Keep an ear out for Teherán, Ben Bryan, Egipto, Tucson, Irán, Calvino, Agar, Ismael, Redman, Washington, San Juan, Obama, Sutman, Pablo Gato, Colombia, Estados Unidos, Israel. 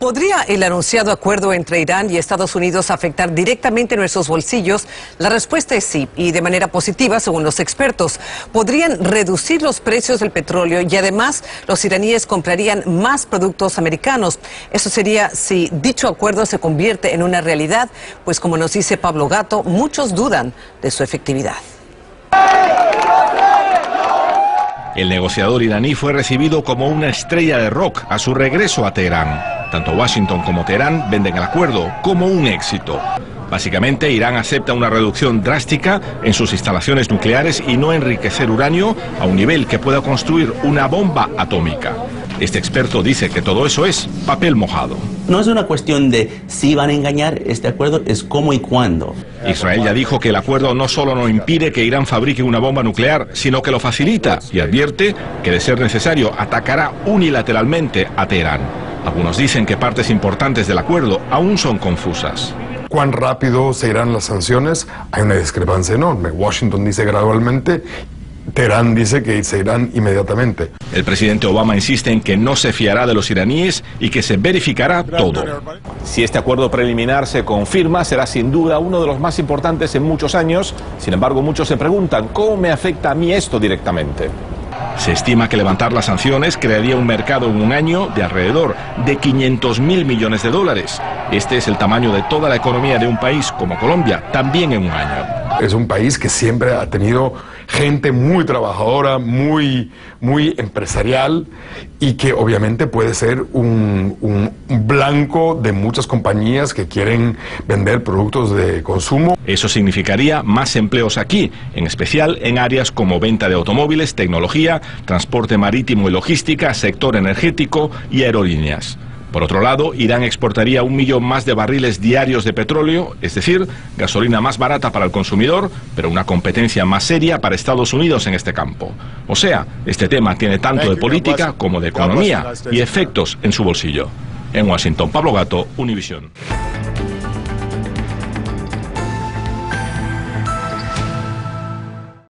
¿Podría el anunciado acuerdo entre Irán y Estados Unidos afectar directamente nuestros bolsillos? La respuesta es sí, y de manera positiva, según los expertos. Podrían reducir los precios del petróleo y además los iraníes comprarían más productos americanos. Eso sería si dicho acuerdo se convierte en una realidad, pues como nos dice Pablo Gato, muchos dudan de su efectividad. El negociador iraní fue recibido como una estrella de rock a su regreso a Teherán. Tanto Washington como Teherán venden el acuerdo como un éxito. Básicamente, Irán acepta una reducción drástica en sus instalaciones nucleares y no enriquecer uranio a un nivel que pueda construir una bomba atómica. Este experto dice que todo eso es papel mojado. No es una cuestión de si van a engañar este acuerdo, es cómo y cuándo. Israel ya dijo que el acuerdo no solo no impide que Irán fabrique una bomba nuclear, sino que lo facilita, y advierte que, de ser necesario, atacará unilateralmente a Teherán. Algunos dicen que partes importantes del acuerdo aún son confusas. ¿Cuán rápido se irán las sanciones? Hay una discrepancia enorme. Washington dice gradualmente, Teherán dice que se irán inmediatamente. El presidente Obama insiste en que no se fiará de los iraníes y que se verificará todo. Si este acuerdo preliminar se confirma, será sin duda uno de los más importantes en muchos años. Sin embargo, muchos se preguntan, ¿cómo me afecta a mí esto directamente? Se estima que levantar las sanciones crearía un mercado en un año de alrededor de 500.000 millones de dólares. Este es el tamaño de toda la economía de un país como Colombia, también en un año. Es un país que siempre ha tenido gente muy trabajadora, muy empresarial, y que obviamente puede ser un blanco de muchas compañías que quieren vender productos de consumo. Eso significaría más empleos aquí, en especial en áreas como venta de automóviles, tecnología, transporte marítimo y logística, sector energético y aerolíneas. Por otro lado, Irán exportaría 1 millón más de barriles diarios de petróleo, es decir, gasolina más barata para el consumidor, pero una competencia más seria para Estados Unidos en este campo. O sea, este tema tiene tanto de política como de economía y efectos en su bolsillo. En Washington, Pablo Gato, Univisión.